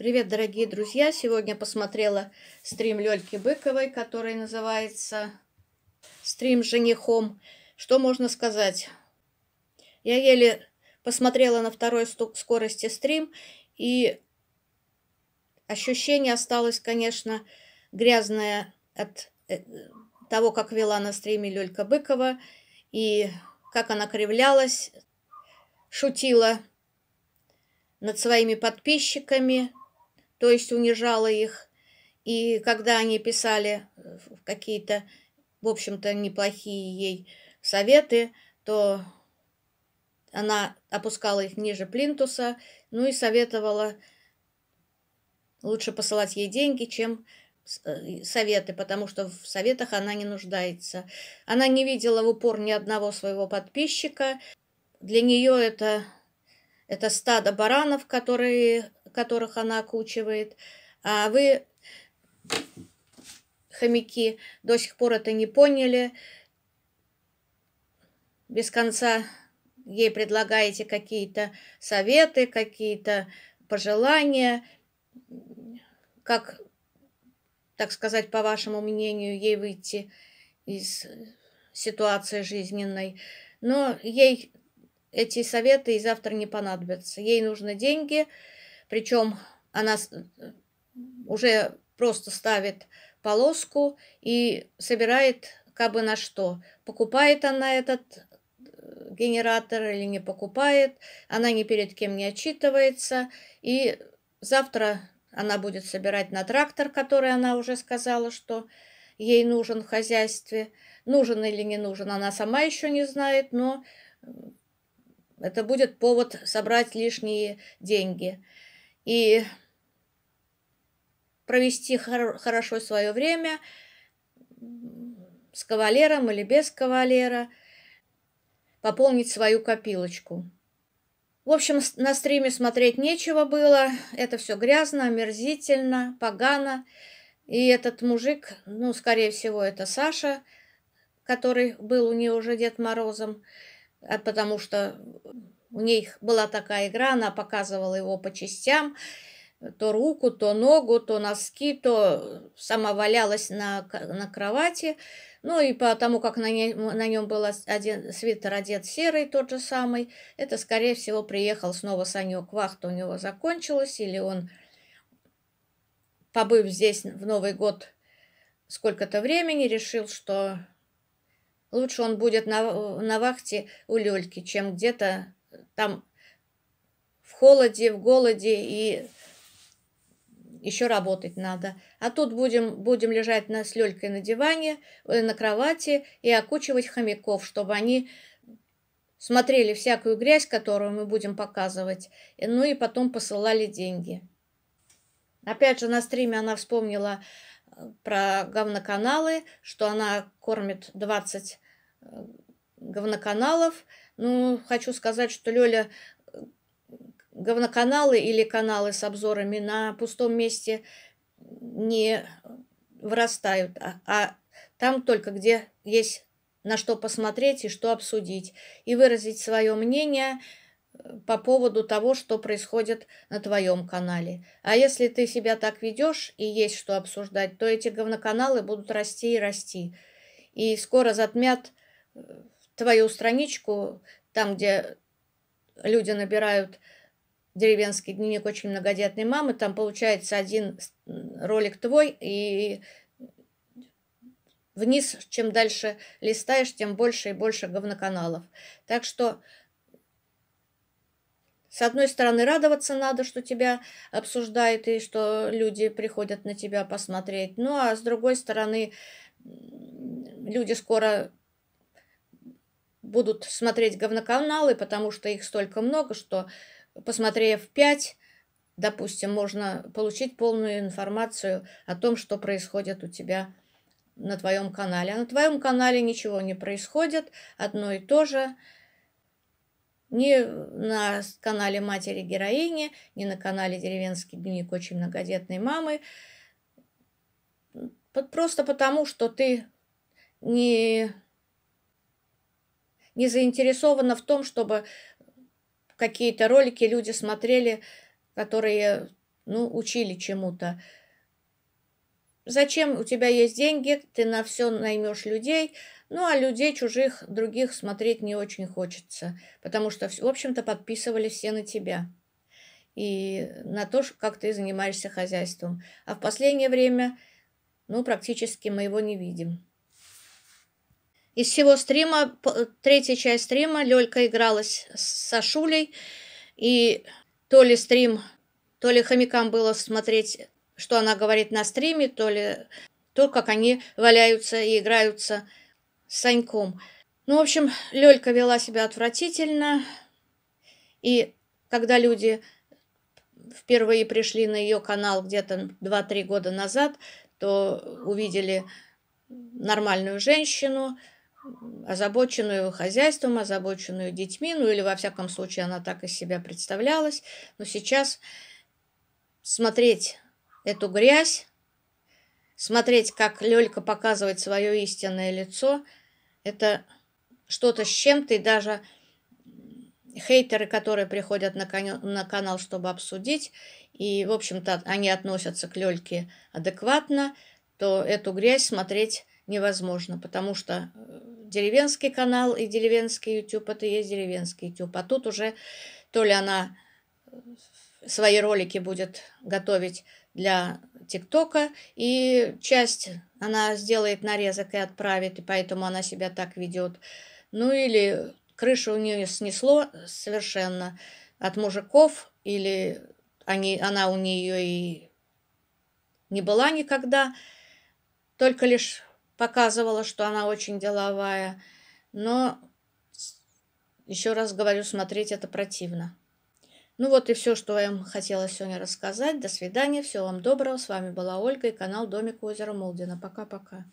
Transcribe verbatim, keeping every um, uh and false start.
Привет, дорогие друзья! Сегодня посмотрела стрим Лёльки Быковой, который называется «Стрим с женихом». Что можно сказать? Я еле посмотрела на второй скорости стрим, и ощущение осталось, конечно, грязное от того, как вела на стриме Лёлька Быкова, и как она кривлялась, шутила над своими подписчиками, то есть унижала их. И когда они писали какие-то, в общем-то, неплохие ей советы, то она опускала их ниже плинтуса, ну и советовала лучше посылать ей деньги, чем советы, потому что в советах она не нуждается. Она не видела в упор ни одного своего подписчика. Для нее это, это стадо баранов, которые, которых она окучивает. А вы, хомяки, до сих пор это не поняли. Без конца ей предлагаете какие-то советы, какие-то пожелания, как, так сказать, по вашему мнению, ей выйти из ситуации жизненной. Но ей эти советы и завтра не понадобятся. Ей нужны деньги, причем она уже просто ставит полоску и собирает кабы на что. Покупает она этот генератор или не покупает, она ни перед кем не отчитывается, и завтра она будет собирать на трактор, который она уже сказала, что ей нужен в хозяйстве. Нужен или не нужен, она сама еще не знает, но это будет повод собрать лишние деньги и провести хор- хорошо свое время с кавалером или без кавалера, пополнить свою копилочку. В общем, на стриме смотреть нечего было. Это все грязно, омерзительно, погано. И этот мужик, ну, скорее всего, это Саша, который был у нее уже Дед Морозом, потому что у них была такая игра, она показывала его по частям, то руку, то ногу, то носки, то сама валялась на, на кровати. Ну и потому, как на, не, на нем был один, свитер одет серый, тот же самый, это, скорее всего, приехал снова Санек, вахта у него закончилась, или он, побыв здесь в Новый год сколько-то времени, решил, что лучше он будет на, на вахте у Лёльки, чем где-то там в холоде, в голоде, и еще работать надо. А тут будем, будем лежать на, с Лёлькой на диване, на кровати и окучивать хомяков, чтобы они смотрели всякую грязь, которую мы будем показывать, ну и потом посылали деньги. Опять же, на стриме она вспомнила про говноканалы, что она кормит двадцать говноканалов. Ну, хочу сказать, что Лёля говноканалы или каналы с обзорами на пустом месте не вырастают, а, а там только где есть на что посмотреть и что обсудить, и выразить свое мнение по поводу того, что происходит на твоем канале. А если ты себя так ведешь и есть что обсуждать, то эти говноканалы будут расти и расти. И скоро затмят твою страничку, там, где люди набирают «Деревенский дневник очень многодетной мамы», там получается один ролик твой, и вниз, чем дальше листаешь, тем больше и больше говноканалов. Так что с одной стороны, радоваться надо, что тебя обсуждают и что люди приходят на тебя посмотреть. Ну, а с другой стороны, люди скоро будут смотреть говноканалы, потому что их столько много, что, посмотрев пять, допустим, можно получить полную информацию о том, что происходит у тебя на твоем канале. А на твоем канале ничего не происходит, одно и то же. Ни на канале матери-героини, ни на канале «Деревенский дневник очень многодетной мамы». Просто потому, что ты не, не заинтересована в том, чтобы какие-то ролики люди смотрели, которые ну, учили чему-то. Зачем у тебя есть деньги, ты на все наймешь людей, ну, а людей чужих, других смотреть не очень хочется, потому что, в общем-то, подписывались все на тебя и на то, как ты занимаешься хозяйством. А в последнее время, ну, практически мы его не видим. Из всего стрима, третья часть стрима, Лёлька игралась с Сашулей, и то ли стрим, то ли хомякам было смотреть, что она говорит на стриме, то ли то, как они валяются и играются с Саньком. Ну, в общем, Лёлька вела себя отвратительно, и когда люди впервые пришли на ее канал где-то два-три года назад, то увидели нормальную женщину, озабоченную хозяйством, озабоченную детьми, ну или во всяком случае она так из себя представлялась. Но сейчас смотреть эту грязь, смотреть, как Лёлька показывает свое истинное лицо, это что-то с чем-то, и даже хейтеры, которые приходят на, кан- на канал, чтобы обсудить, и, в общем-то, они относятся к Лёльке адекватно, то эту грязь смотреть невозможно, потому что деревенский канал и деревенский YouTube — это и есть деревенский YouTube. А тут уже то ли она свои ролики будет готовить для ТикТока, и часть она сделает нарезок и отправит, и поэтому она себя так ведет. Ну или крышу у нее снесло совершенно от мужиков, или они, она у нее и не была никогда, только лишь показывала, что она очень деловая. Но, еще раз говорю, смотреть это противно. Ну вот и все, что я вам хотела сегодня рассказать. До свидания, всего вам доброго. С вами была Ольга и канал Домик у озера Молдино. Пока-пока.